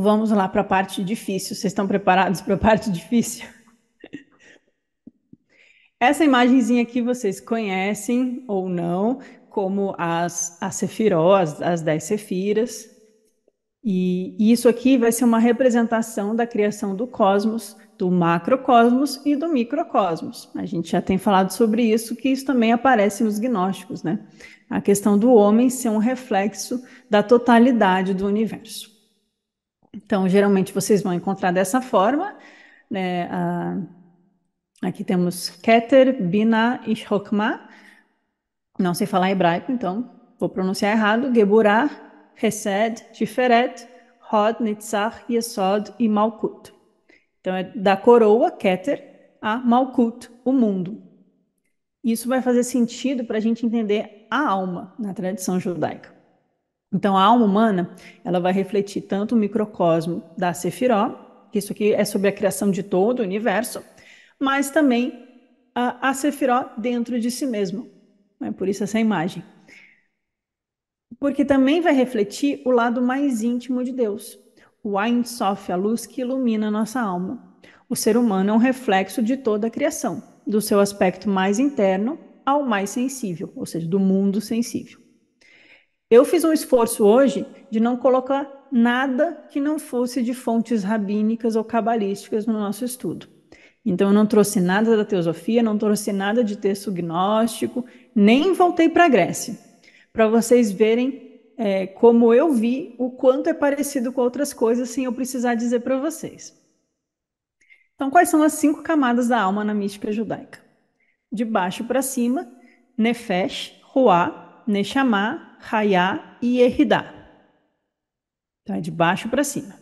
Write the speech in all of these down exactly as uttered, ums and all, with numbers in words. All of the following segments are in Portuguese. Então vamos lá para a parte difícil. Vocês estão preparados para a parte difícil? Essa imagenzinha aqui vocês conhecem ou não, como as, as Sefirot, as, as dez Sefiras. E, e isso aqui vai ser uma representação da criação do cosmos, do macrocosmos e do microcosmos. A gente já tem falado sobre isso, que isso também aparece nos gnósticos, né? A questão do homem ser um reflexo da totalidade do universo. Então, geralmente vocês vão encontrar dessa forma, né? A, aqui temos Keter, Binah e Chokmah. Não sei falar hebraico, então vou pronunciar errado. Geburah, Chesed, Tiferet, Hod, Netzach, Yesod e Malkuth. Então é da coroa, Keter, a Malkuth, o mundo. Isso vai fazer sentido para a gente entender a alma na tradição judaica. Então a alma humana, ela vai refletir tanto o microcosmo da Sefirot, que isso aqui é sobre a criação de todo o universo, mas também a, a Sefirot dentro de si mesma. É por isso essa imagem. Porque também vai refletir o lado mais íntimo de Deus. O Ein Sof, a luz que ilumina a nossa alma. O ser humano é um reflexo de toda a criação, do seu aspecto mais interno ao mais sensível, ou seja, do mundo sensível. Eu fiz um esforço hoje de não colocar nada que não fosse de fontes rabínicas ou cabalísticas no nosso estudo. Então eu não trouxe nada da teosofia, não trouxe nada de texto gnóstico, nem voltei para a Grécia, para vocês verem é, como eu vi o quanto é parecido com outras coisas sem eu precisar dizer para vocês. Então, quais são as cinco camadas da alma na mística judaica? De baixo para cima, Nefesh, Ruah, Neshamah, Chayah e Yechidah. Então, é de baixo para cima.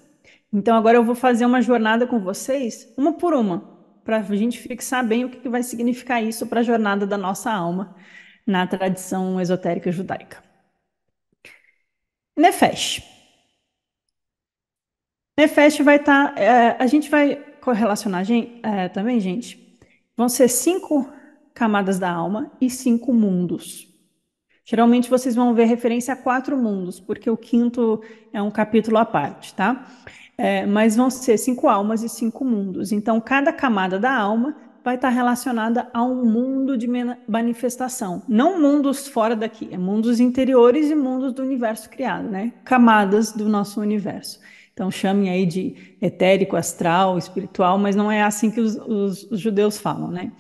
Então, agora eu vou fazer uma jornada com vocês, uma por uma, para a gente fixar bem o que vai significar isso para a jornada da nossa alma na tradição esotérica judaica. Nefesh. Nefesh vai estar... Tá, é, a gente vai correlacionar gente, é, também, gente. Vão ser cinco camadas da alma e cinco mundos. Geralmente vocês vão ver referência a quatro mundos, porque o quinto é um capítulo à parte, tá? É, mas vão ser cinco almas e cinco mundos. Então, cada camada da alma vai estar relacionada a um mundo de manifestação. Não mundos fora daqui, é mundos interiores e mundos do universo criado, né? Camadas do nosso universo. Então, chamem aí de etérico, astral, espiritual, mas não é assim que os, os, os judeus falam, né?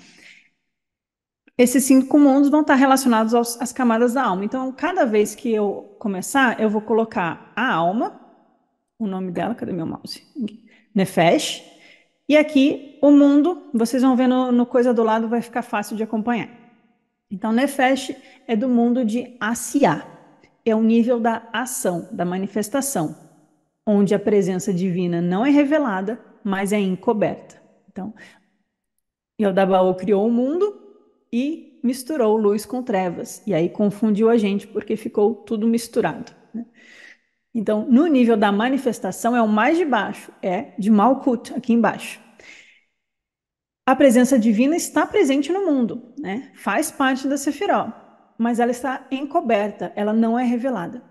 Esses cinco mundos vão estar relacionados aos, às camadas da alma. Então, cada vez que eu começar, eu vou colocar a alma... O nome dela, cadê meu mouse? Nefesh. E aqui, o mundo, vocês vão ver no, no coisa do lado, vai ficar fácil de acompanhar. Então, Nefesh é do mundo de Asiá. É o nível da ação, da manifestação, onde a presença divina não é revelada, mas é encoberta. Então, Yodabaô criou o mundo e misturou luz com trevas. E aí confundiu a gente, porque ficou tudo misturado, né? Então, no nível da manifestação, é o mais de baixo, é de Malkuth, aqui embaixo. A presença divina está presente no mundo, né? Faz parte da Sefirot, mas ela está encoberta, ela não é revelada.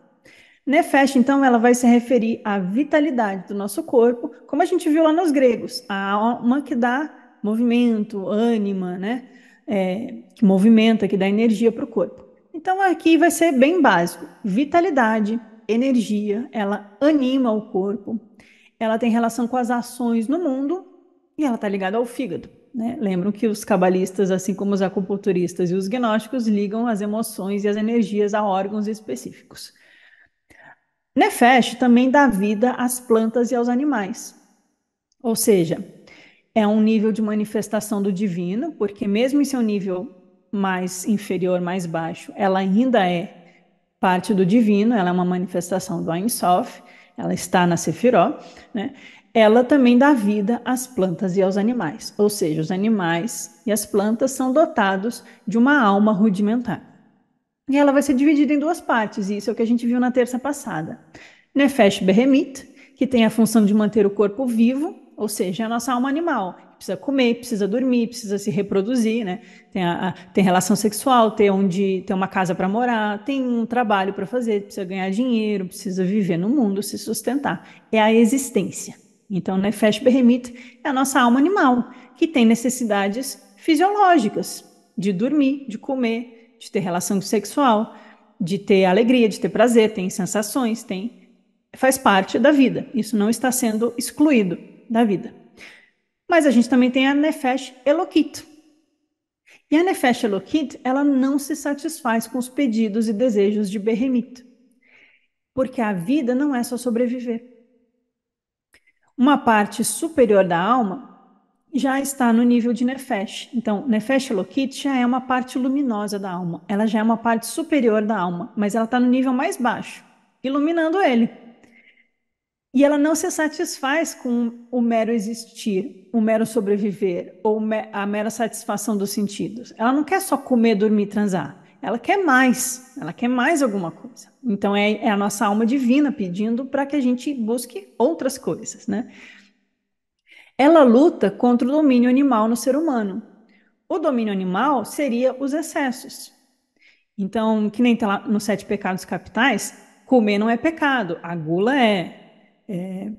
Nefesh, então, ela vai se referir à vitalidade do nosso corpo, como a gente viu lá nos gregos, a alma que dá movimento, ânima, né? É, que movimenta, que dá energia para o corpo. Então, aqui vai ser bem básico, vitalidade, energia, ela anima o corpo, ela tem relação com as ações no mundo e ela está ligada ao fígado, né? Lembram que os cabalistas, assim como os acupunturistas e os gnósticos, ligam as emoções e as energias a órgãos específicos. Nefesh também dá vida às plantas e aos animais, ou seja, é um nível de manifestação do divino, porque mesmo em seu nível mais inferior, mais baixo, ela ainda é parte do divino, ela é uma manifestação do Ein Sof, ela está na Sefirot, né? Ela também dá vida às plantas e aos animais, ou seja, os animais e as plantas são dotados de uma alma rudimentar. E ela vai ser dividida em duas partes, e isso é o que a gente viu na terça passada. Nefesh Behemit, que tem a função de manter o corpo vivo, ou seja, a nossa alma animal. Precisa comer, precisa dormir, precisa se reproduzir, né? Tem, a, a, tem relação sexual, tem, onde, tem uma casa para morar, tem um trabalho para fazer, precisa ganhar dinheiro, precisa viver no mundo, se sustentar. É a existência. Então, Nefesh Behemit é a nossa alma animal, que tem necessidades fisiológicas de dormir, de comer, de ter relação sexual, de ter alegria, de ter prazer, tem sensações, tem, faz parte da vida. Isso não está sendo excluído da vida. Mas a gente também tem a Nefesh Elokit. E a Nefesh Elokit, ela não se satisfaz com os pedidos e desejos de Behemit. Porque a vida não é só sobreviver. Uma parte superior da alma já está no nível de Nefesh. Então, Nefesh Elokit já é uma parte luminosa da alma. Ela já é uma parte superior da alma, mas ela está no nível mais baixo, iluminando ele. E ela não se satisfaz com o mero existir, o mero sobreviver, ou a mera satisfação dos sentidos. Ela não quer só comer, dormir, transar. Ela quer mais. Ela quer mais alguma coisa. Então, é, é a nossa alma divina pedindo para que a gente busque outras coisas, né? Ela luta contra o domínio animal no ser humano. O domínio animal seria os excessos. Então, que nem está lá nos Sete Pecados Capitais, comer não é pecado, a gula é... É,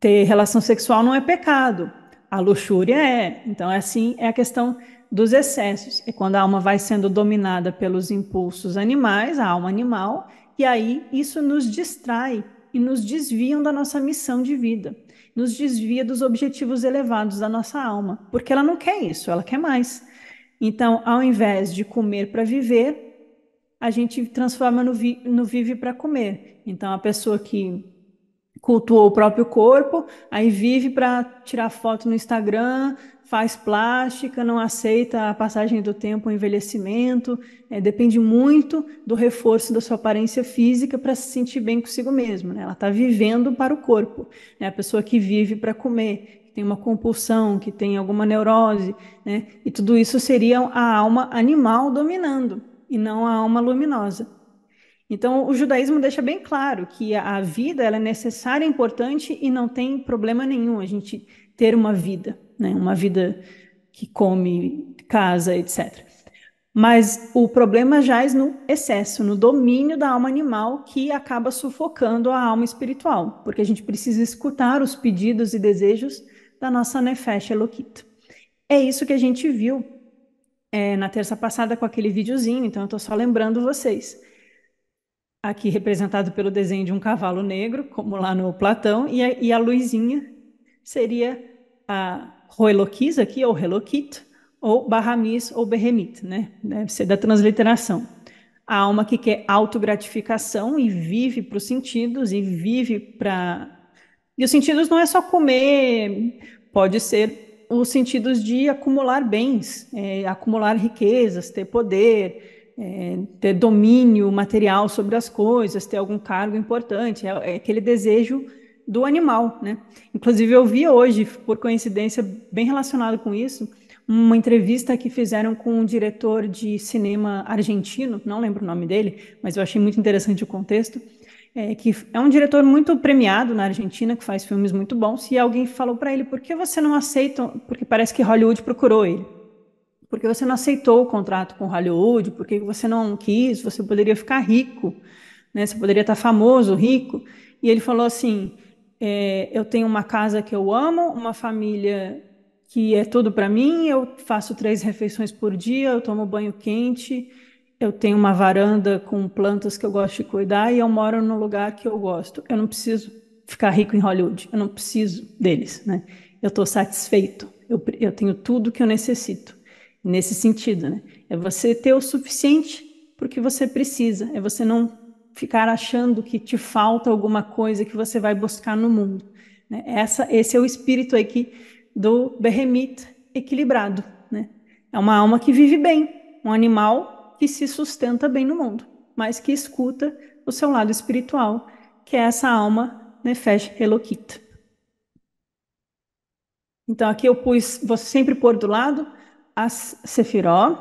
ter relação sexual não é pecado, a luxúria é. Então, assim é a questão dos excessos. É quando a alma vai sendo dominada pelos impulsos animais, a alma animal, e aí isso nos distrai e nos desvia da nossa missão de vida, nos desvia dos objetivos elevados da nossa alma, porque ela não quer isso, ela quer mais. Então, ao invés de comer para viver, a gente transforma no, vi- no vive para comer. Então, a pessoa que cultuou o próprio corpo, aí vive para tirar foto no Instagram, faz plástica, não aceita a passagem do tempo, o envelhecimento, é, depende muito do reforço da sua aparência física para se sentir bem consigo mesmo, né? Ela está vivendo para o corpo, né? A pessoa que vive para comer, que tem uma compulsão, que tem alguma neurose, né? E tudo isso seria a alma animal dominando e não a alma luminosa. Então, o judaísmo deixa bem claro que a vida ela é necessária, é importante e não tem problema nenhum a gente ter uma vida, né? Uma vida que come, casa, etcétera. Mas o problema jaz no excesso, no domínio da alma animal que acaba sufocando a alma espiritual, porque a gente precisa escutar os pedidos e desejos da nossa Nefesh Elokit. É isso que a gente viu é, na terça passada com aquele videozinho, então eu estou só lembrando vocês. Aqui representado pelo desenho de um cavalo negro, como lá no Platão, e a, e a luzinha seria a Roelokis aqui, ou Relokit, ou Bahamis, ou Behemit, né? Deve ser da transliteração. A alma que quer autogratificação e vive para os sentidos, e vive para... E os sentidos não é só comer, pode ser os sentidos de acumular bens, é, acumular riquezas, ter poder... É, ter domínio material sobre as coisas, ter algum cargo importante, é, é aquele desejo do animal, né? Inclusive eu vi hoje, por coincidência, bem relacionado com isso, uma entrevista que fizeram com um diretor de cinema argentino, não lembro o nome dele, mas eu achei muito interessante o contexto, é, que é um diretor muito premiado na Argentina, que faz filmes muito bons, e alguém falou para ele, por que você não aceita, porque parece que Hollywood procurou ele, porque você não aceitou o contrato com Hollywood, porque você não quis, você poderia ficar rico, né? Você poderia estar famoso, rico. E ele falou assim, é, eu tenho uma casa que eu amo, uma família que é tudo para mim, eu faço três refeições por dia, eu tomo banho quente, eu tenho uma varanda com plantas que eu gosto de cuidar e eu moro num lugar que eu gosto. Eu não preciso ficar rico em Hollywood, eu não preciso deles, né? Eu estou satisfeito, eu, eu tenho tudo que eu necessito. Nesse sentido, né? É você ter o suficiente para o que você precisa, é você não ficar achando que te falta alguma coisa que você vai buscar no mundo, né? Essa, esse é o espírito aqui do Behemit equilibrado, né? É uma alma que vive bem, um animal que se sustenta bem no mundo, mas que escuta o seu lado espiritual, que é essa alma Nefesh Elokit. Então aqui eu pus, vou sempre pôr do lado as Sefirot,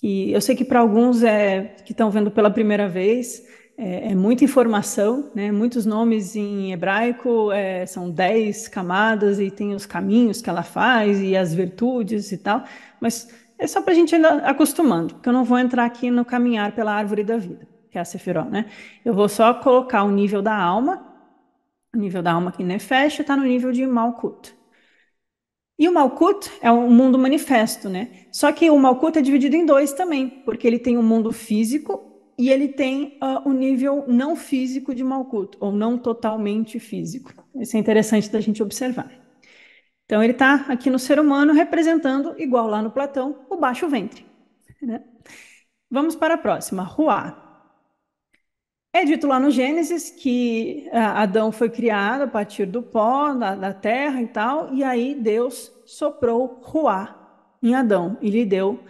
que eu sei que para alguns é, que estão vendo pela primeira vez, É, é muita informação, né? Muitos nomes em hebraico, é, são dez camadas e tem os caminhos que ela faz e as virtudes e tal, mas é só para a gente ir acostumando, porque eu não vou entrar aqui no caminhar pela árvore da vida, que é a Sefirot, né? Eu vou só colocar o nível da alma, o nível da alma aqui em Nefesh está no nível de Malkuth. E o Malkuth é um mundo manifesto, né? Só que o Malkuth é dividido em dois também, porque ele tem o um mundo físico e ele tem uh, o nível não físico de Malkuth, ou não totalmente físico. Isso é interessante da gente observar. Então, ele está aqui no ser humano representando, igual lá no Platão, o baixo ventre, né? Vamos para a próxima, Ruah. É dito lá no Gênesis que uh, Adão foi criado a partir do pó, da, da terra e tal, e aí Deus soprou Ruah em Adão e lhe deu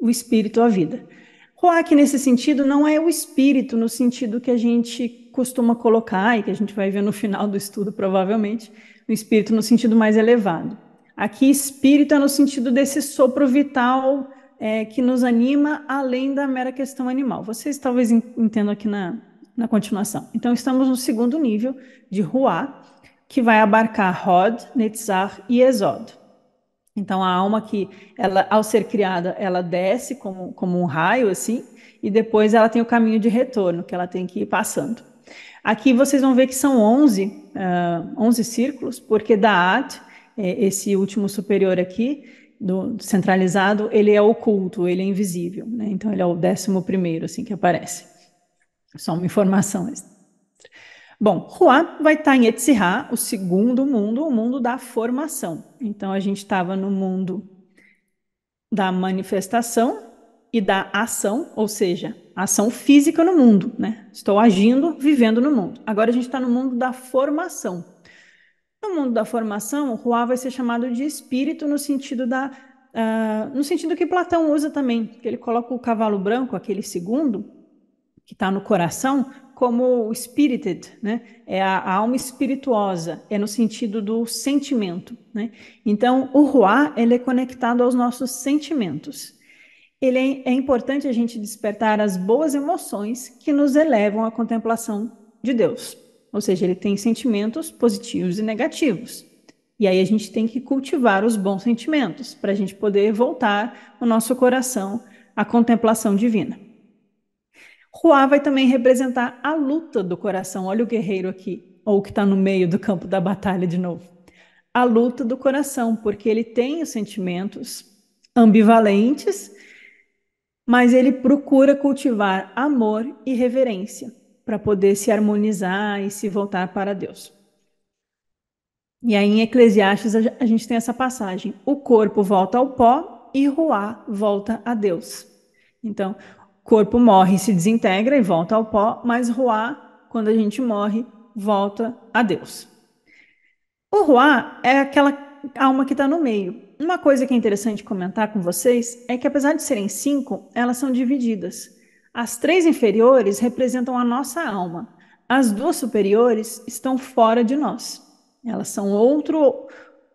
o espírito à vida. Ruah, que nesse sentido não é o espírito, no sentido que a gente costuma colocar, e que a gente vai ver no final do estudo, provavelmente, o espírito no sentido mais elevado. Aqui, espírito é no sentido desse sopro vital é, que nos anima, além da mera questão animal. Vocês talvez entendam aqui na, na continuação. Então, estamos no segundo nível de Ruah, que vai abarcar Hod, Netzach e Yesod. Então, a alma que, ela, ao ser criada, ela desce como, como um raio, assim, e depois ela tem o caminho de retorno, que ela tem que ir passando. Aqui vocês vão ver que são onze círculos, porque Daat, é, esse último superior aqui, do, centralizado, ele é oculto, ele é invisível, né? Então, ele é o décimo primeiro, assim, que aparece. Só uma informação extra. Bom, Ruah vai estar em Yetzirah, o segundo mundo, o mundo da formação. Então, a gente estava no mundo da manifestação e da ação, ou seja, ação física no mundo, né? Estou agindo, vivendo no mundo. Agora a gente está no mundo da formação. No mundo da formação, Ruah vai ser chamado de espírito no sentido da, uh, no sentido que Platão usa também, que ele coloca o cavalo branco, aquele segundo, que está no coração, como spirited, né? É a, a alma espirituosa, é no sentido do sentimento, né? Então, o Ruah, ele é conectado aos nossos sentimentos. Ele é, é importante a gente despertar as boas emoções que nos elevam à contemplação de Deus. Ou seja, ele tem sentimentos positivos e negativos. E aí a gente tem que cultivar os bons sentimentos para a gente poder voltar o nosso coração à contemplação divina. Ruah vai também representar a luta do coração. Olha o guerreiro aqui, ou que está no meio do campo da batalha de novo. A luta do coração, porque ele tem os sentimentos ambivalentes, mas ele procura cultivar amor e reverência para poder se harmonizar e se voltar para Deus. E aí em Eclesiastes a gente tem essa passagem. O corpo volta ao pó e Ruah volta a Deus. Então, corpo morre, se desintegra e volta ao pó, mas Ruah, quando a gente morre, volta a Deus. O Ruah é aquela alma que está no meio. Uma coisa que é interessante comentar com vocês é que, apesar de serem cinco, elas são divididas. As três inferiores representam a nossa alma. As duas superiores estão fora de nós. Elas são outro,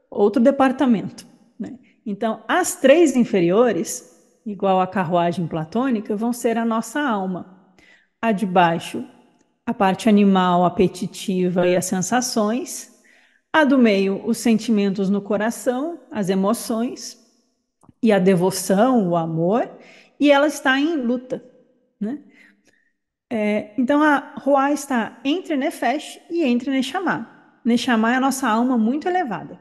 outro departamento, né? Então, as três inferiores, igual a carruagem platônica, vão ser a nossa alma. A de baixo, a parte animal, apetitiva e as sensações. A do meio, os sentimentos no coração, as emoções. E a devoção, o amor. E ela está em luta, né? É, então, a Ruah está entre Nefesh e entre Neshamah. Neshamah é a nossa alma muito elevada.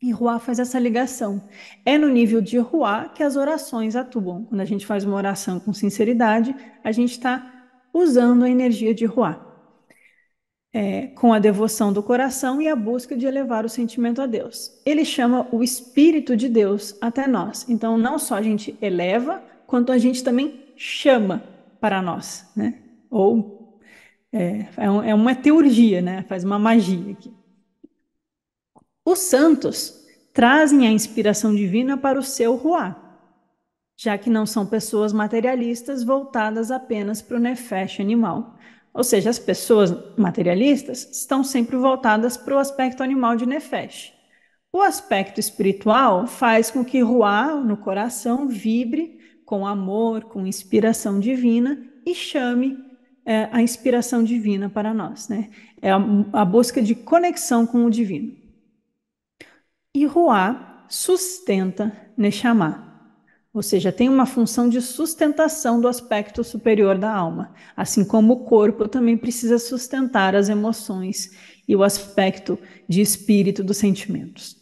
E Ruah faz essa ligação. É no nível de Ruah que as orações atuam. Quando a gente faz uma oração com sinceridade, a gente está usando a energia de Ruah. É, com a devoção do coração e a busca de elevar o sentimento a Deus. Ele chama o Espírito de Deus até nós. Então, não só a gente eleva, quanto a gente também chama para nós, né? Ou é, é uma teurgia, né? Faz uma magia aqui. Os santos trazem a inspiração divina para o seu Ruah, já que não são pessoas materialistas voltadas apenas para o Nefesh animal. Ou seja, as pessoas materialistas estão sempre voltadas para o aspecto animal de Nefesh. O aspecto espiritual faz com que Ruah, no coração, vibre com amor, com inspiração divina e chame é a inspiração divina para nós, né? É a, a busca de conexão com o divino. E Ruah sustenta Neshamah, ou seja, tem uma função de sustentação do aspecto superior da alma, assim como o corpo também precisa sustentar as emoções e o aspecto de espírito dos sentimentos.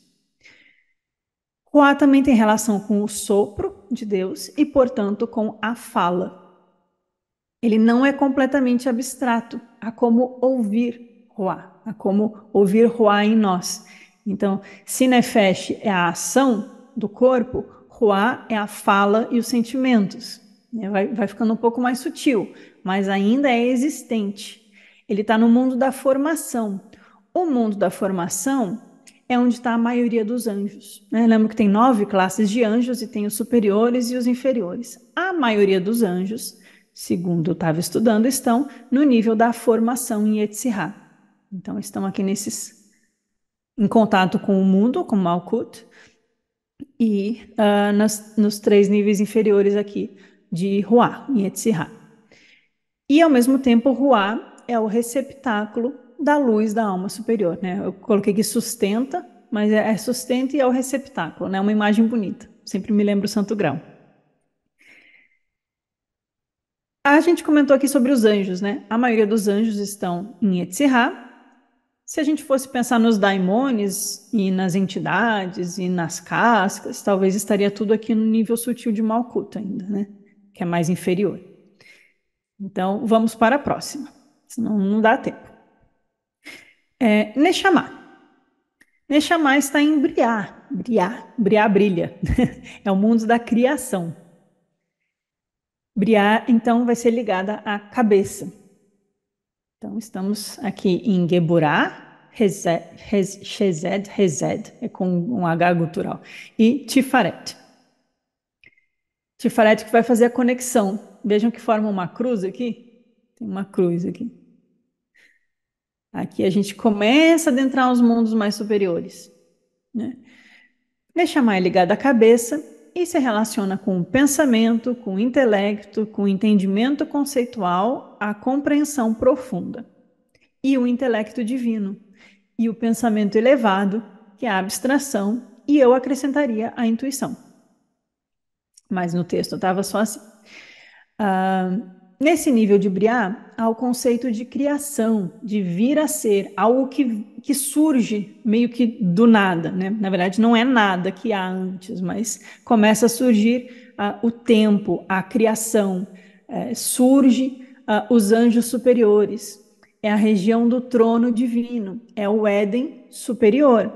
Ruah também tem relação com o sopro de Deus e, portanto, com a fala. Ele não é completamente abstrato, há como ouvir Ruah, há como ouvir Ruah em nós. Então, se Nefesh é a ação do corpo, Ruah é a fala e os sentimentos. Vai, vai ficando um pouco mais sutil, mas ainda é existente. Ele está no mundo da formação. O mundo da formação é onde está a maioria dos anjos, né? Lembra que tem nove classes de anjos e tem os superiores e os inferiores. A maioria dos anjos, segundo eu estava estudando, estão no nível da formação em Yetzirah. Então, estão aqui nesses, em contato com o mundo, com Malkuth, e uh, nas, nos três níveis inferiores aqui de Ruah, em Yetzirah. E, ao mesmo tempo, Ruah é o receptáculo da luz da alma superior, né? Eu coloquei que sustenta, mas é, é sustenta e é o receptáculo, né? Uma imagem bonita. Sempre me lembro o Santo Grau. A gente comentou aqui sobre os anjos, né? A maioria dos anjos estão em Yetzirah. Se a gente fosse pensar nos daimones e nas entidades e nas cascas, talvez estaria tudo aqui no nível sutil de Malkuth ainda, né? Que é mais inferior. Então, vamos para a próxima, senão não dá tempo. É, Neshamah. Neshamah está em Briá. Briá, Briá brilha. É o mundo da criação. Briá, então, vai ser ligada à cabeça. Então, estamos aqui em Geburah, Chesed, Chesed, é com um H gutural, e Tiferet. Tiferet que vai fazer a conexão. Vejam que forma uma cruz aqui. Tem uma cruz aqui. Aqui a gente começa a adentrar aos mundos mais superiores, né? Neshamah é ligada à cabeça e se relaciona com o pensamento, com o intelecto, com o entendimento conceitual, a compreensão profunda. E o intelecto divino. E o pensamento elevado, que é a abstração, e eu acrescentaria a intuição. Mas no texto estava só assim. Ah, nesse nível de Briá, há o conceito de criação, de vir a ser, algo que, que surge meio que do nada, né? Na verdade, não é nada que há antes, mas começa a surgir uh, o tempo, a criação, é, surge uh, os anjos superiores, é a região do trono divino, é o Éden superior,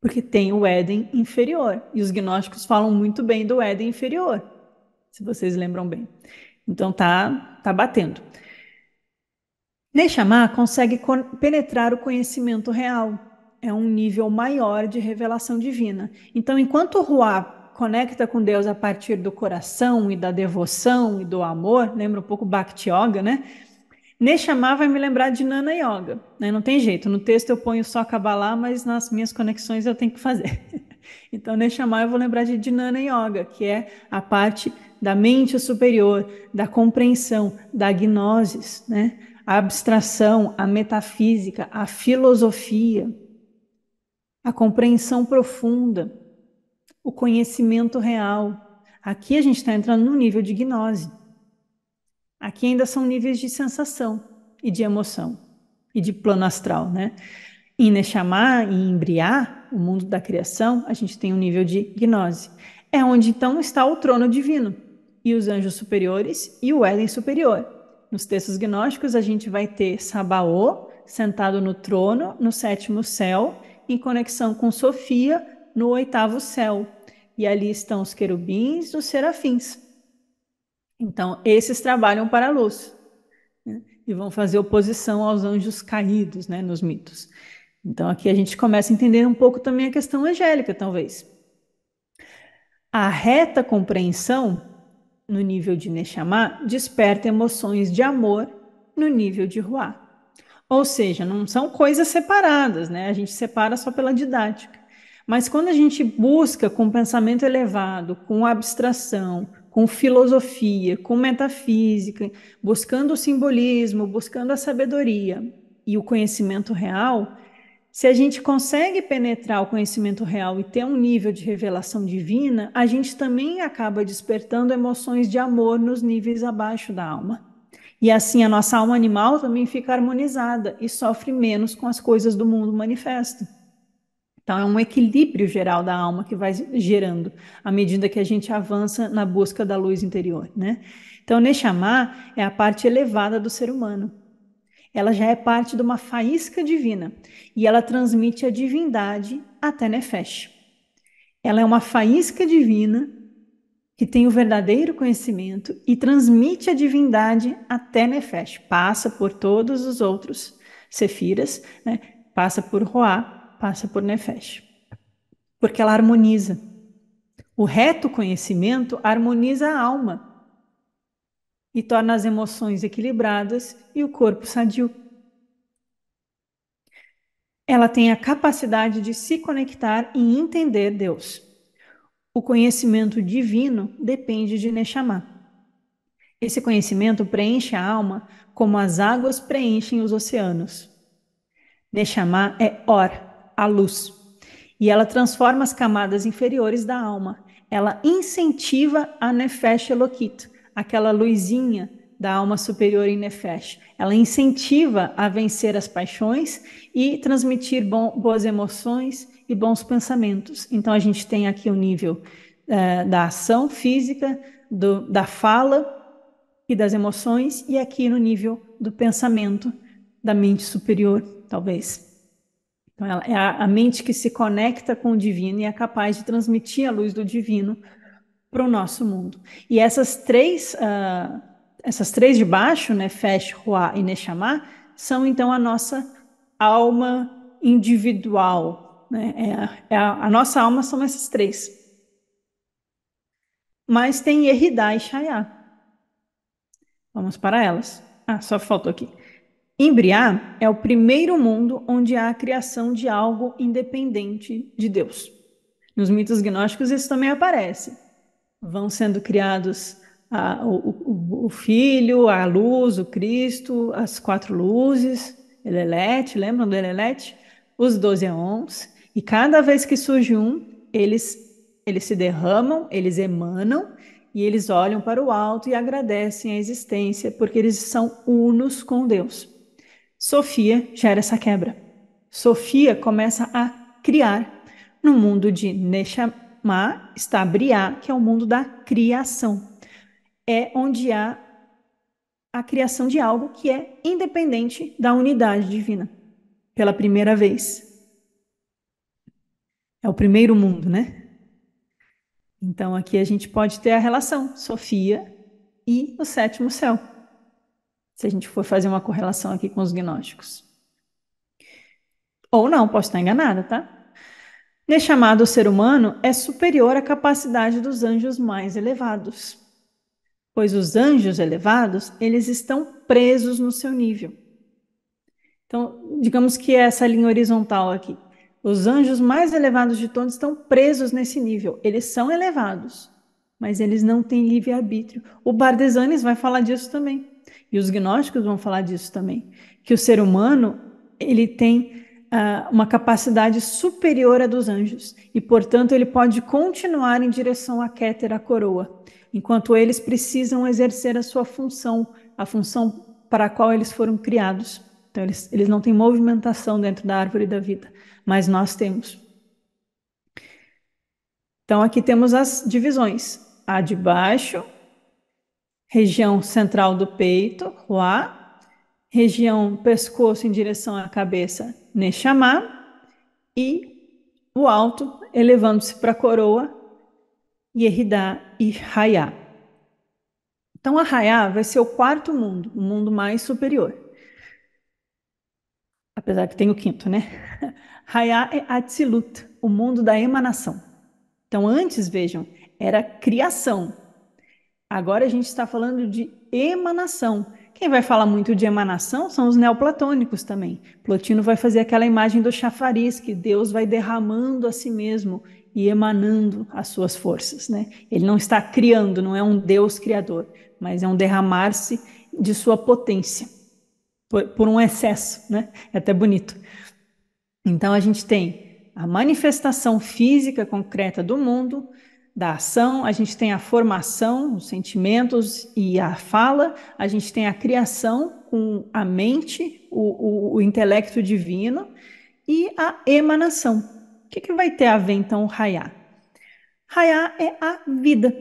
porque tem o Éden inferior, e os gnósticos falam muito bem do Éden inferior, se vocês lembram bem. Então, tá, tá batendo. Neshamah consegue penetrar o conhecimento real. É um nível maior de revelação divina. Então, enquanto Ruah conecta com Deus a partir do coração e da devoção e do amor, lembra um pouco Bhakti Yoga, né? Neshamah vai me lembrar de Nana Yoga, né? Não tem jeito. No texto eu ponho só Cabala, mas nas minhas conexões eu tenho que fazer. Então, Neshamah eu vou lembrar de Jnana Yoga, que é a parte da mente superior, da compreensão, da gnosis, né? A abstração, a metafísica, a filosofia, a compreensão profunda, o conhecimento real. Aqui a gente está entrando no nível de gnose. Aqui ainda são níveis de sensação e de emoção e de plano astral, né? Em Neshamah e em Briá, o mundo da criação, a gente tem um nível de gnose. É onde então está o trono divino e os anjos superiores e o Éden superior. Nos textos gnósticos a gente vai ter Sabaô sentado no trono, no sétimo céu, em conexão com Sofia, no oitavo céu. E ali estão os querubins e os serafins. Então, esses trabalham para a luz, né? E vão fazer oposição aos anjos caídos, né, nos mitos. Então, aqui a gente começa a entender um pouco também a questão angélica, talvez. A reta compreensão, no nível de Neshamah, desperta emoções de amor no nível de Ruah. Ou seja, não são coisas separadas, né? A gente separa só pela didática. Mas quando a gente busca com pensamento elevado, com abstração, com filosofia, com metafísica, buscando o simbolismo, buscando a sabedoria e o conhecimento real, se a gente consegue penetrar o conhecimento real e ter um nível de revelação divina, a gente também acaba despertando emoções de amor nos níveis abaixo da alma. E assim a nossa alma animal também fica harmonizada e sofre menos com as coisas do mundo manifesto. Então é um equilíbrio geral da alma que vai gerando à medida que a gente avança na busca da luz interior, né? Então Neshamah é a parte elevada do ser humano. Ela já é parte de uma faísca divina e ela transmite a divindade até Nefesh. Ela é uma faísca divina que tem o verdadeiro conhecimento e transmite a divindade até Nefesh. Passa por todos os outros sefiras, né? Passa por Ruah, passa por Nefesh, porque ela harmoniza. O reto conhecimento harmoniza a alma e torna as emoções equilibradas e o corpo sadio. Ela tem a capacidade de se conectar e entender Deus. O conhecimento divino depende de Neshamah. Esse conhecimento preenche a alma como as águas preenchem os oceanos. Neshamah é Or, a luz, e ela transforma as camadas inferiores da alma. Ela incentiva a Nefesh Elokit, aquela luzinha da alma superior em Nefesh. Ela incentiva a vencer as paixões e transmitir bom, boas emoções e bons pensamentos. Então a gente tem aqui o nível eh, da ação física, do, da fala e das emoções, e aqui no nível do pensamento, da mente superior, talvez. Então, ela é a mente que se conecta com o divino e é capaz de transmitir a luz do divino para o nosso mundo. E essas três, uh, essas três de baixo, Nefesh, Ruah e Neshamah, são então a nossa alma individual, né? É a, é a, a nossa alma são essas três. Mas tem Yechidah e Chayah. Vamos para elas. Ah, só faltou aqui. Em Briá é o primeiro mundo onde há a criação de algo independente de Deus. Nos mitos gnósticos isso também aparece. Vão sendo criados a, o, o, o Filho, a luz, o Cristo, as quatro luzes, Elelete, lembram do Elelete? Os doze éons. E cada vez que surge um, eles, eles se derramam, eles emanam, e eles olham para o alto e agradecem a existência, porque eles são unos com Deus. Sofia gera essa quebra. Sofia começa a criar. No mundo de Neshamah está Briá, que é o mundo da criação. É onde há a criação de algo que é independente da unidade divina. Pela primeira vez. É o primeiro mundo, né? Então aqui a gente pode ter a relação Sofia e o sétimo céu, se a gente for fazer uma correlação aqui com os gnósticos. Ou não, posso estar enganada, tá? Neshamah do ser humano é superior à capacidade dos anjos mais elevados, pois os anjos elevados, eles estão presos no seu nível. Então, digamos que é essa linha horizontal aqui. Os anjos mais elevados de todos estão presos nesse nível. Eles são elevados, mas eles não têm livre-arbítrio. O Bardesanes vai falar disso também. E os gnósticos vão falar disso também, que o ser humano ele tem uh, uma capacidade superior à dos anjos e, portanto, ele pode continuar em direção a Keter, a coroa, enquanto eles precisam exercer a sua função, a função para a qual eles foram criados. Então, eles, eles não têm movimentação dentro da árvore da vida, mas nós temos. Então, aqui temos as divisões. A de baixo, região central do peito, Ruah, região pescoço em direção à cabeça, Neshamah, e o alto, elevando-se para a coroa, Yechidah e Chayah. Então a Chayah vai ser o quarto mundo, o mundo mais superior. Apesar que tem o quinto, né? Chayah é Atzilut, o mundo da emanação. Então antes, vejam, era criação. Agora a gente está falando de emanação. Quem vai falar muito de emanação são os neoplatônicos também. Plotino vai fazer aquela imagem do chafariz, que Deus vai derramando a si mesmo e emanando as suas forças, né? Ele não está criando, não é um Deus criador, mas é um derramar-se de sua potência, por, por um excesso, né? É até bonito. Então a gente tem a manifestação física concreta do mundo, da ação, a gente tem a formação, os sentimentos e a fala, a gente tem a criação com a mente, o, o, o intelecto divino e a emanação. O que, que vai ter a ver, então, o Chayah? Chayah é a vida.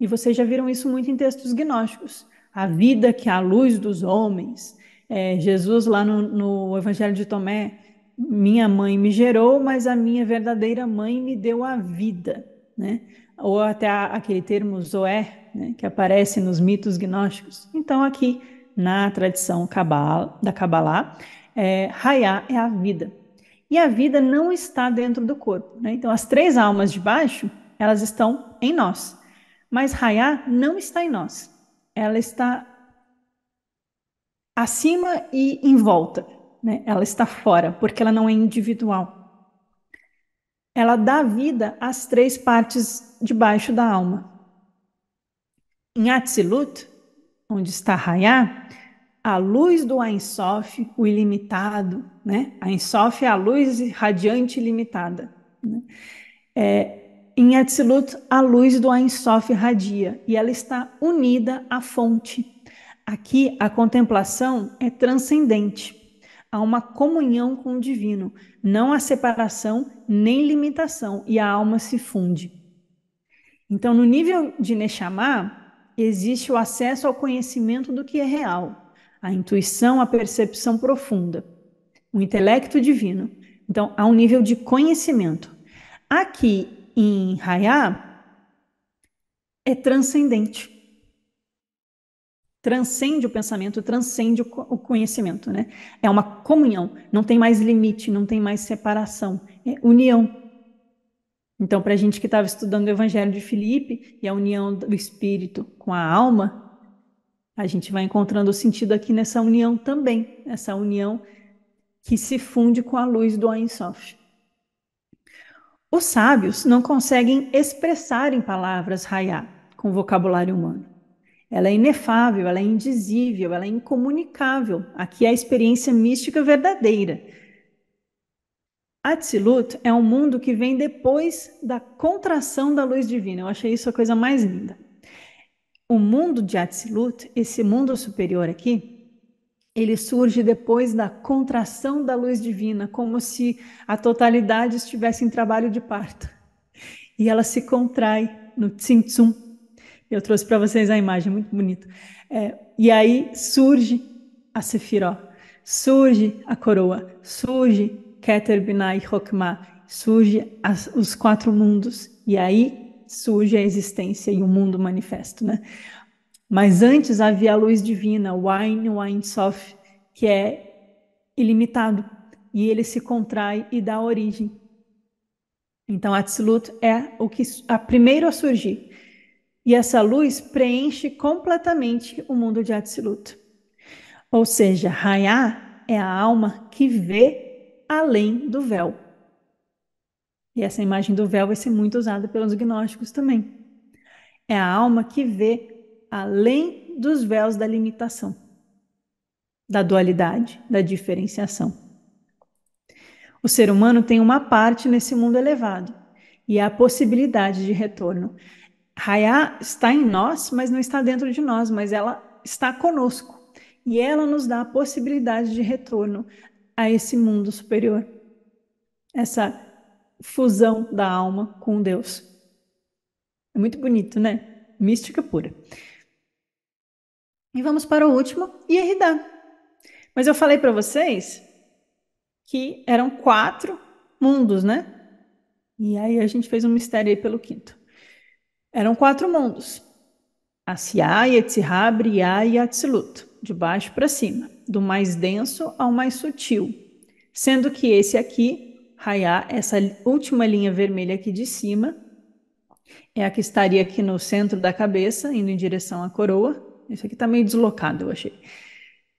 E vocês já viram isso muito em textos gnósticos. A vida que é a luz dos homens. É, Jesus, lá no, no Evangelho de Tomé, minha mãe me gerou, mas a minha verdadeira mãe me deu a vida. Né? Ou até a, aquele termo Zoé, né, que aparece nos mitos gnósticos. Então, aqui, na tradição Cabala, da Cabala, é, Chayah é a vida. E a vida não está dentro do corpo, né? Então, as três almas de baixo, elas estão em nós. Mas Chayah não está em nós. Ela está acima e em volta, né? Ela está fora, porque ela não é individual. Ela dá vida às três partes de baixo da alma. Em Atzilut, onde está Chayah, a luz do Ein Sof, o ilimitado, né? Ein Sof é a luz radiante ilimitada. Né? É, em Atzilut, a luz do Ein Sof radia e ela está unida à fonte. Aqui, a contemplação é transcendente. Há uma comunhão com o divino, não há separação nem limitação e a alma se funde. Então, no nível de Neshamah, existe o acesso ao conhecimento do que é real. A intuição, a percepção profunda, o intelecto divino. Então, há um nível de conhecimento. Aqui em Chayah, é transcendente. Transcende o pensamento, transcende o conhecimento, né? É uma comunhão, não tem mais limite, não tem mais separação, é união. Então, para a gente que estava estudando o Evangelho de Filipe e a união do espírito com a alma, a gente vai encontrando o sentido aqui nessa união também, essa união que se funde com a luz do Ein Sof. Os sábios não conseguem expressar em palavras Chayah com vocabulário humano. Ela é inefável, ela é indizível, ela é incomunicável. Aqui é a experiência mística verdadeira. Atzilut é um mundo que vem depois da contração da luz divina. Eu achei isso a coisa mais linda. O mundo de Atzilut, esse mundo superior aqui, ele surge depois da contração da luz divina, como se a totalidade estivesse em trabalho de parto. E ela se contrai no Tzimtzum. Eu trouxe para vocês a imagem, muito bonito. É, e aí surge a Sefirot, surge a coroa, surge Keter, Binah e Chokmah, surge as, os quatro mundos. E aí surge a existência e o mundo manifesto, né? Mas antes havia a luz divina, o Ein, o Ein Sof, que é ilimitado, e ele se contrai e dá origem. Então, Atzilut é o que a primeiro a surgir. E essa luz preenche completamente o mundo de Atzilut. Ou seja, Chayah é a alma que vê além do véu. E essa imagem do véu vai ser muito usada pelos gnósticos também. É a alma que vê além dos véus da limitação, da dualidade, da diferenciação. O ser humano tem uma parte nesse mundo elevado e a possibilidade de retorno. Chayah está em nós, mas não está dentro de nós, mas ela está conosco. E ela nos dá a possibilidade de retorno a esse mundo superior. Essa fusão da alma com Deus. É muito bonito, né? Mística pura. E vamos para o último, Yechidah. Mas eu falei para vocês que eram quatro mundos, né? E aí a gente fez um mistério aí pelo quinto. Eram quatro mundos. Asiá, Yetzirah, Briá e Atzilut. De baixo para cima. Do mais denso ao mais sutil. Sendo que esse aqui, Chayah, essa última linha vermelha aqui de cima, é a que estaria aqui no centro da cabeça, indo em direção à coroa. Isso aqui está meio deslocado, eu achei.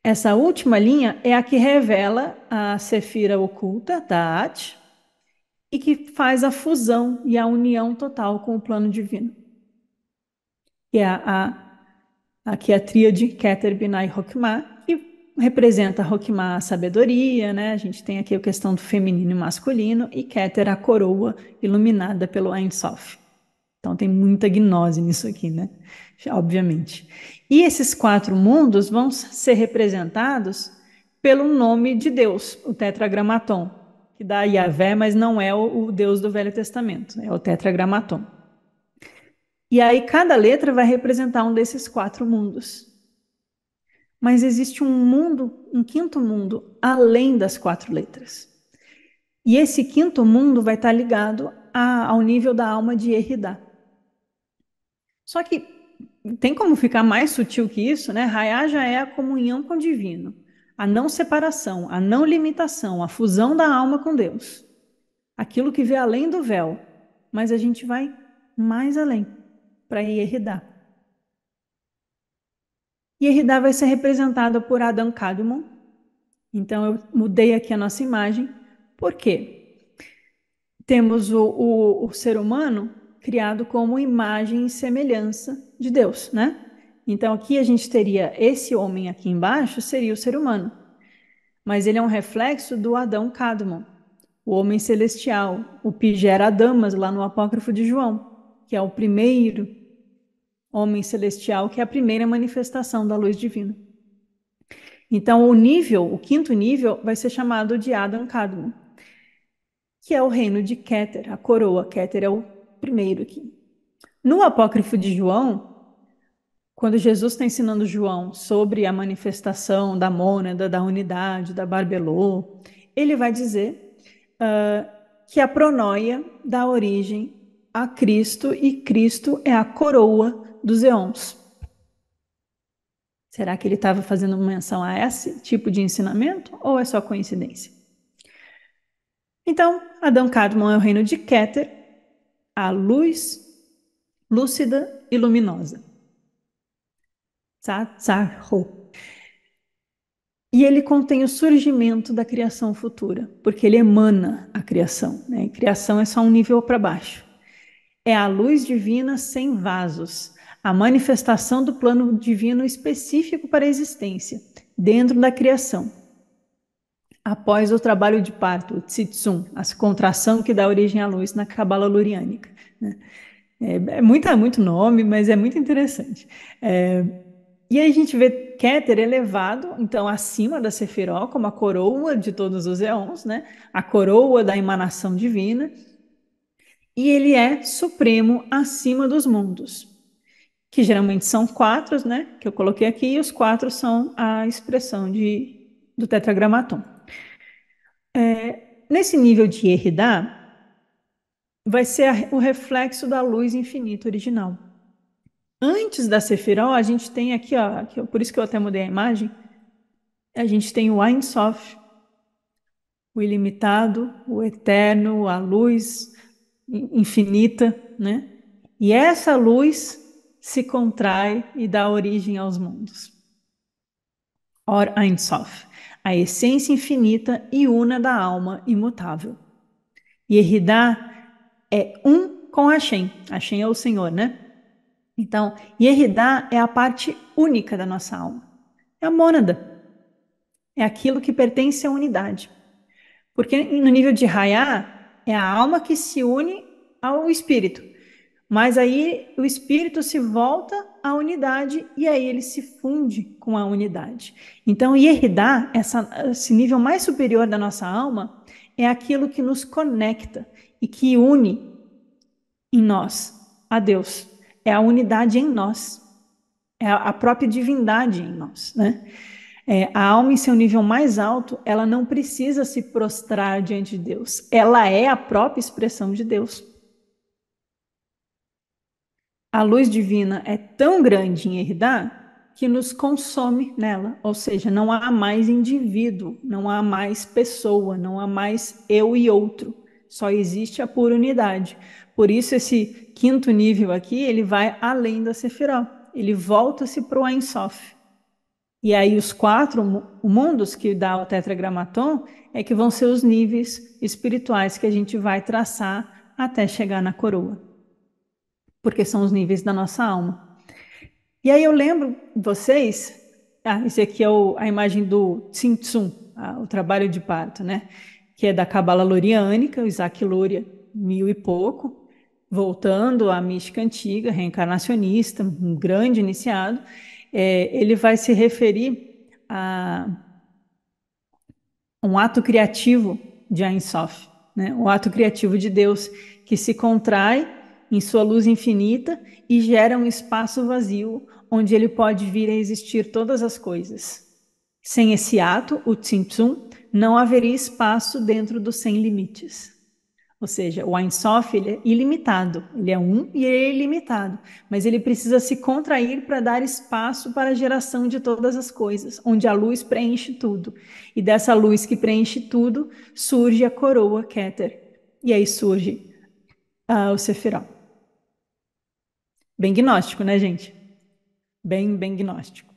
Essa última linha é a que revela a Sefira oculta, Daat, e que faz a fusão e a união total com o plano divino, que é a, a, aqui a tríade Keter, Binah e Chokmah, que representa Chokmah a sabedoria, né? A gente tem aqui a questão do feminino e masculino, e Keter a coroa iluminada pelo Ein Sof. Então tem muita gnose nisso aqui, né? Obviamente. E esses quatro mundos vão ser representados pelo nome de Deus, o Tetragrammaton, que dá Yahvé, mas não é o Deus do Velho Testamento, é o Tetragrammaton. E aí cada letra vai representar um desses quatro mundos. Mas existe um mundo, um quinto mundo, além das quatro letras. E esse quinto mundo vai estar ligado a, ao nível da alma de Yechidah. Só que tem como ficar mais sutil que isso, né? Chayah já é a comunhão com o divino, a não separação, a não limitação, a fusão da alma com Deus. Aquilo que vê além do véu, mas a gente vai mais além, para Yechidah. Yechidah vai ser representada por Adão Kadmon. Então eu mudei aqui a nossa imagem. Por quê? Temos o, o, o ser humano criado como imagem e semelhança de Deus, né? Então aqui a gente teria esse homem aqui embaixo, seria o ser humano. Mas ele é um reflexo do Adão Kadmon, o homem celestial, o Pigeradamas, lá no Apócrifo de João, que é o primeiro homem celestial, que é a primeira manifestação da luz divina. Então o nível, o quinto nível, vai ser chamado de Adão Kadmon, que é o reino de Keter, a coroa. Keter é o primeiro aqui. No Apócrifo de João, quando Jesus está ensinando João sobre a manifestação da mônada, da unidade, da barbelô, ele vai dizer uh, que a pronóia dá origem a Cristo e Cristo é a coroa dos eons. Será que ele estava fazendo menção a esse tipo de ensinamento ou é só coincidência? Então, Adão Kadmon é o reino de Keter, a luz lúcida e luminosa. Tzatzaho. E ele contém o surgimento da criação futura, porque ele emana a criação, né? A criação é só um nível para baixo. É a luz divina sem vasos, a manifestação do plano divino específico para a existência, dentro da criação. Após o trabalho de parto, o Tzimtzum, a contração que dá origem à luz na Cabala luriânica. Né? É, é, muito, é muito nome, mas é muito interessante. É, e aí a gente vê Keter elevado, então, acima da Sefirot, como a coroa de todos os eons, né? A coroa da emanação divina. E ele é supremo acima dos mundos, que geralmente são quatro, né, que eu coloquei aqui, e os quatro são a expressão de, do Tetragrammaton. É, nesse nível de Yechidah, vai ser a, o reflexo da luz infinita original. Antes da Sefirot, a gente tem aqui, ó, aqui, ó, por isso que eu até mudei a imagem, a gente tem o Ein Sof, o ilimitado, o eterno, a luz infinita, né? E essa luz se contrai e dá origem aos mundos. Or Ein Sof, a essência infinita e una da alma imutável. Yechidah é um com Hashem. Hashem é o Senhor, né? Então, Yechidah é a parte única da nossa alma. É a mônada. É aquilo que pertence à unidade. Porque no nível de Chayah, é a alma que se une ao espírito. Mas aí o espírito se volta à unidade e aí ele se funde com a unidade. Então, Yechidah, essa, esse nível mais superior da nossa alma, é aquilo que nos conecta e que une em nós a Deus. É a unidade em nós, é a própria divindade em nós, né? É, a alma em seu nível mais alto, ela não precisa se prostrar diante de Deus. Ela é a própria expressão de Deus. A luz divina é tão grande em Yechidah que nos consome nela, ou seja, não há mais indivíduo, não há mais pessoa, não há mais eu e outro, só existe a pura unidade. Por isso esse quinto nível aqui, ele vai além da Sefirot, ele volta-se para o Ein Sof, E aí os quatro mundos que dá o Tetragrammaton é que vão ser os níveis espirituais que a gente vai traçar até chegar na coroa, porque são os níveis da nossa alma. E aí eu lembro vocês, ah, esse aqui é o, a imagem do Tzimtzum, ah, o trabalho de parto, né? Que é da Cabala Loriânica, o Isaac Loria, mil e pouco, voltando à mística antiga, reencarnacionista, um grande iniciado. É, ele vai se referir a um ato criativo de Ein Sof, né? O ato criativo de Deus que se contrai em sua luz infinita e gera um espaço vazio onde ele pode vir a existir todas as coisas. Sem esse ato, o Tzimtzum, não haveria espaço dentro do sem limites. Ou seja, o Ein Sof, ele é ilimitado, ele é um e ele é ilimitado, mas ele precisa se contrair para dar espaço para a geração de todas as coisas, onde a luz preenche tudo. E dessa luz que preenche tudo, surge a coroa Keter, e aí surge uh, o Sefirot. Bem gnóstico, né, gente? Bem, bem gnóstico.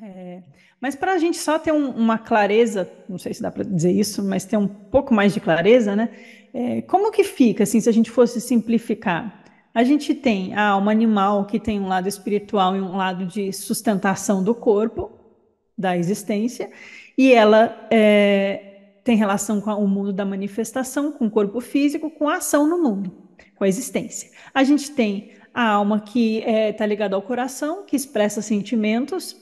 É... Mas para a gente só ter um, uma clareza, não sei se dá para dizer isso, mas ter um pouco mais de clareza, né? É, como que fica, assim, se a gente fosse simplificar? A gente tem a alma animal que tem um lado espiritual e um lado de sustentação do corpo, da existência, e ela é, tem relação com o mundo da manifestação, com o corpo físico, com a ação no mundo, com a existência. A gente tem a alma que está é, ligada ao coração, que expressa sentimentos,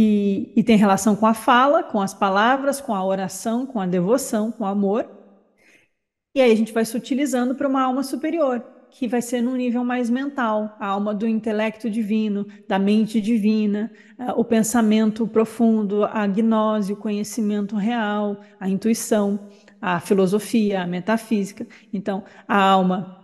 E, e tem relação com a fala, com as palavras, com a oração, com a devoção, com o amor. E aí a gente vai se utilizando para uma alma superior, que vai ser num nível mais mental, a alma do intelecto divino, da mente divina, o pensamento profundo, a gnose, o conhecimento real, a intuição, a filosofia, a metafísica. Então, a alma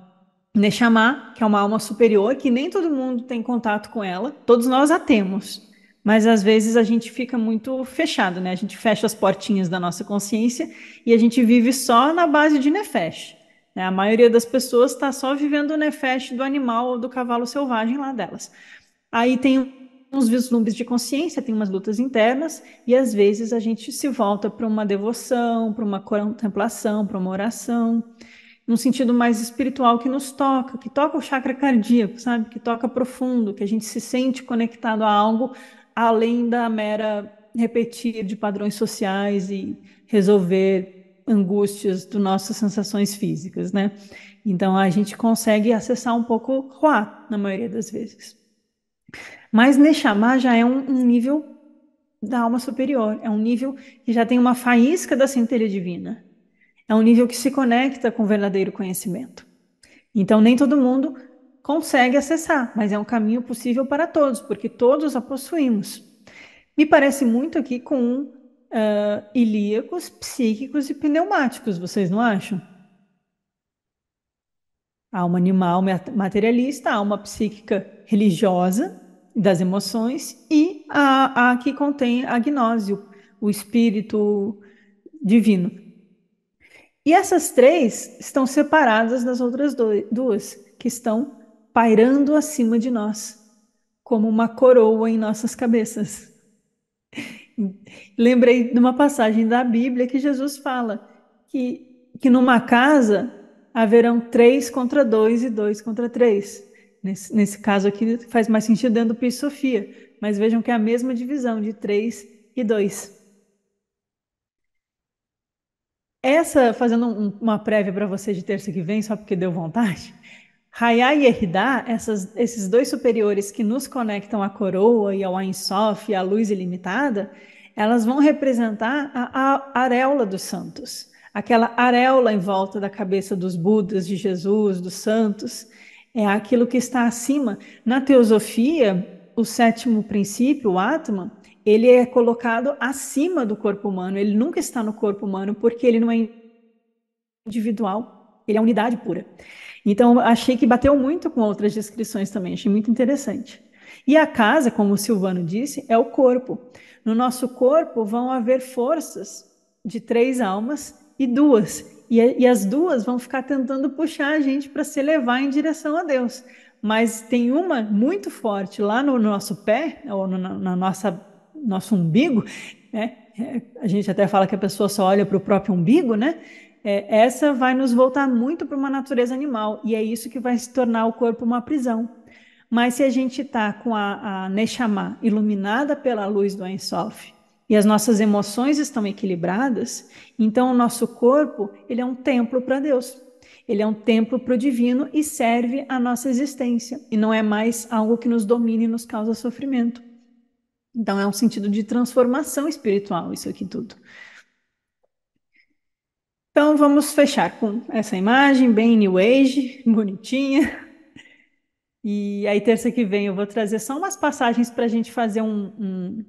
Neshamah, que é uma alma superior, que nem todo mundo tem contato com ela, todos nós a temos. Mas às vezes a gente fica muito fechado, né? A gente fecha as portinhas da nossa consciência e a gente vive só na base de Nefesh, né? A maioria das pessoas está só vivendo o Nefesh do animal ou do cavalo selvagem lá delas. Aí tem uns vislumbres de consciência, tem umas lutas internas e às vezes a gente se volta para uma devoção, para uma contemplação, para uma oração, num sentido mais espiritual que nos toca, que toca o chakra cardíaco, sabe? Que toca profundo, que a gente se sente conectado a algo além da mera repetir de padrões sociais e resolver angústias das nossas sensações físicas, né? Então, a gente consegue acessar um pouco o Ruah, na maioria das vezes. Mas Neshamah já é um, um nível da alma superior, é um nível que já tem uma faísca da centelha divina, é um nível que se conecta com o verdadeiro conhecimento. Então, nem todo mundo consegue acessar, mas é um caminho possível para todos, porque todos a possuímos. Me parece muito aqui com uh, ilíacos, psíquicos e pneumáticos, vocês não acham? A alma animal materialista, a alma psíquica religiosa das emoções e a, a que contém a gnose, o espírito divino. E essas três estão separadas das outras duas, que estão pairando acima de nós, como uma coroa em nossas cabeças. Lembrei de uma passagem da Bíblia que Jesus fala que, que numa casa haverão três contra dois e dois contra três. Nesse, nesse caso aqui faz mais sentido dentro do Pi Sofia, mas vejam que é a mesma divisão de três e dois. Essa, fazendo um, uma prévia para vocês de terça que vem, só porque deu vontade... Chayah e Yechidah, essas, esses dois superiores que nos conectam à coroa e ao Ein Sof e à luz ilimitada, elas vão representar a, a aréola dos santos, aquela aréola em volta da cabeça dos Budas, de Jesus, dos santos, é aquilo que está acima. Na teosofia, o sétimo princípio, o Atman, ele é colocado acima do corpo humano, ele nunca está no corpo humano porque ele não é individual, ele é unidade pura. Então, achei que bateu muito com outras descrições também, achei muito interessante. E a casa, como o Silvano disse, é o corpo. No nosso corpo vão haver forças de três almas e duas. E, e as duas vão ficar tentando puxar a gente para se elevar em direção a Deus. mas tem uma muito forte lá no nosso pé, ou no, na nossa, nosso umbigo, né? A gente até fala que a pessoa só olha para o próprio umbigo, né? É, essa vai nos voltar muito para uma natureza animal, e é isso que vai se tornar o corpo uma prisão. Mas se a gente está com a, a Neshamah iluminada pela luz do Ein Sof, e as nossas emoções estão equilibradas, então o nosso corpo, ele é um templo para Deus. Ele é um templo para o divino e serve a nossa existência. E não é mais algo que nos domine e nos causa sofrimento. Então é um sentido de transformação espiritual isso aqui tudo. Então vamos fechar com essa imagem bem New Age, bonitinha. E aí terça que vem eu vou trazer só umas passagens para a gente fazer um... um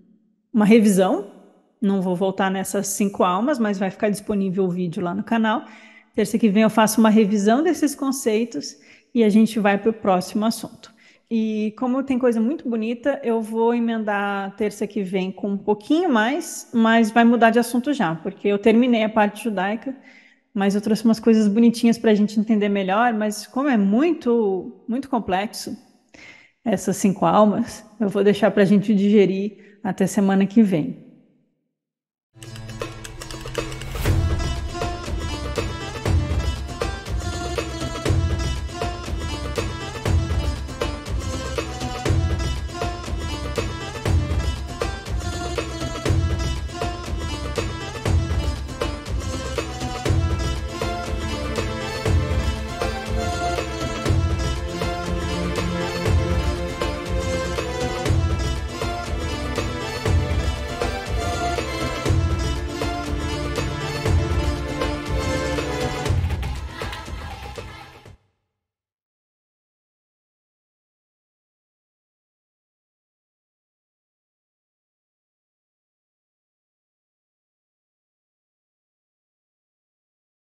uma revisão, não vou voltar nessas cinco almas, mas vai ficar disponível o vídeo lá no canal. Terça que vem eu faço uma revisão desses conceitos e a gente vai para o próximo assunto. E como tem coisa muito bonita, eu vou emendar terça que vem com um pouquinho mais, mas vai mudar de assunto já, porque eu terminei a parte judaica, mas eu trouxe umas coisas bonitinhas para a gente entender melhor, mas como é muito, muito complexo, essas cinco almas, eu vou deixar para a gente digerir até semana que vem.